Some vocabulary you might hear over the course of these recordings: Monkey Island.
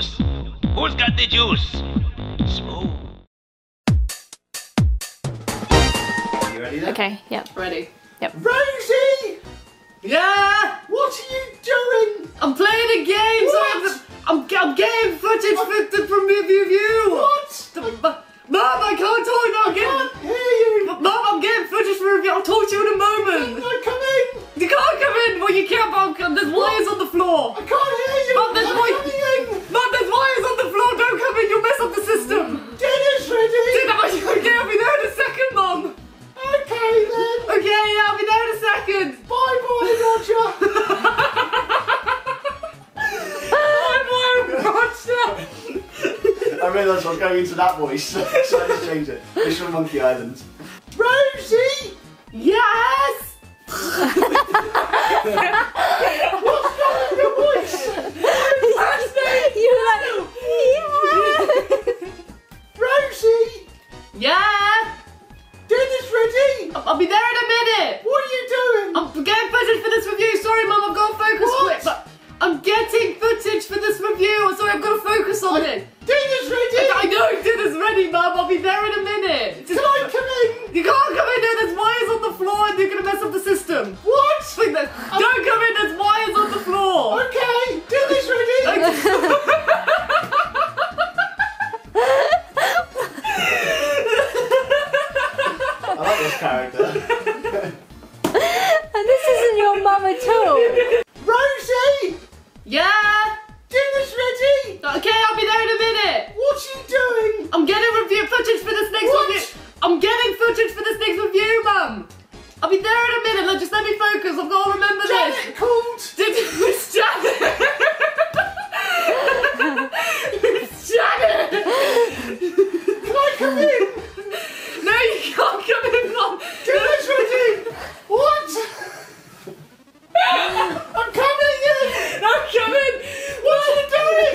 juice? Who's got the juice? Smooth. You ready then? Okay, yep. Ready. Yep. Rosie! Yeah? What are you doing? I'm playing a game! What? So I'm getting footage from the review! What? Mum, I can't talk now! Mum, I'm getting footage from a review! I'll talk to you in a moment! No, come in! You can't come in! Well, you can't, Mum! There's wires on the floor! I can't hear you! Mum, there's wires! Mum, there's wires on the floor! Don't come in! You'll mess up the system! Dinner's ready! Dinner! I'll be there in a second, Mum! Okay, then! Okay, yeah, I'll be there in a second! Bye, bye, Roger! I realised I was going into that voice, so I just changed it. It's from Monkey Island. Rosie! Yes! What's that in your voice? You're like, yeah! Rosie! Yeah! Dinner's ready! I'll be there in a minute! What are you doing? I'm getting footage for this review. Sorry, Mum, I've got to focus quick. But I'm getting footage for this review. Sorry, I've got to focus on it. Dinner's ready! I know dinner's ready, Mum. I'll be there in a minute. Can I come in? You can't come in. There's wires on the floor and you're going to mess up the system. What? Don't come in. There's wires on the floor. Okay. Dinner's ready. I like this character. And this isn't your mum at all. Rosie! Yeah? Dinner's ready! Okay, I'll be there in a minute! What are you doing? I'm getting footage for this next review! I'm getting footage for this next review, Mum! I'll be there in a minute, just let me focus, I've got to remember Janet this! Janet called! It's Janet! It's Janet! Can I come in? No, you can't come in, Mum! Dinner's ready! What? I'm coming in! No, come in! What are you doing?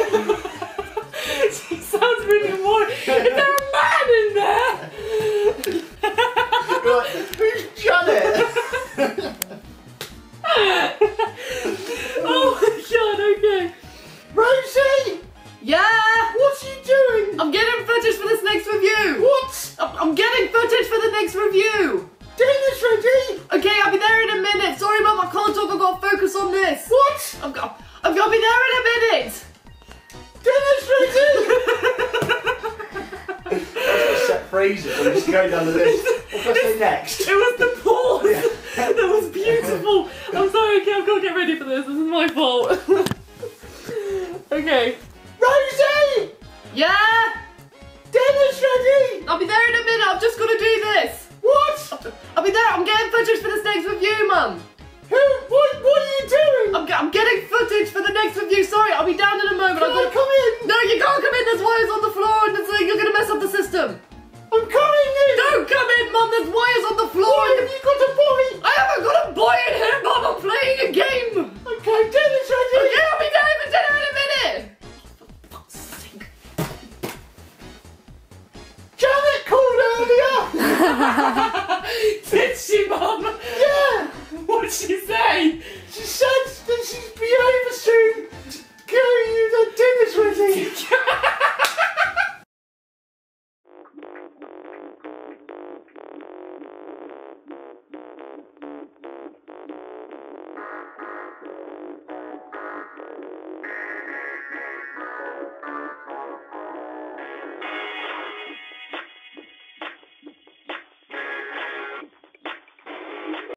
She sounds really warm. Is there a man in there? Like, who's Janet? Oh my God, okay. Rosie! Yeah? What are you doing? I'm getting footage for this next review. What? I'm getting footage for the next review. Dinner's ready! Okay, I'll be there in a minute. Sorry, Mum, I can't talk. I've got to focus on this. What? I've got to be there in a minute. Dinner's ready! Set phrases. I'm just going down the list. What can I say next? It was the pause. Yeah. That was beautiful. I'm sorry. Okay, I've got to get ready for this. This is my fault. Okay. Rosie! Yeah? Dinner's ready! I'll be there in a minute. I've just got to do this. What? I'll be there, I'm getting footage for this next review, Mum. What are you doing? I'm getting footage for the next review, sorry, I'll be down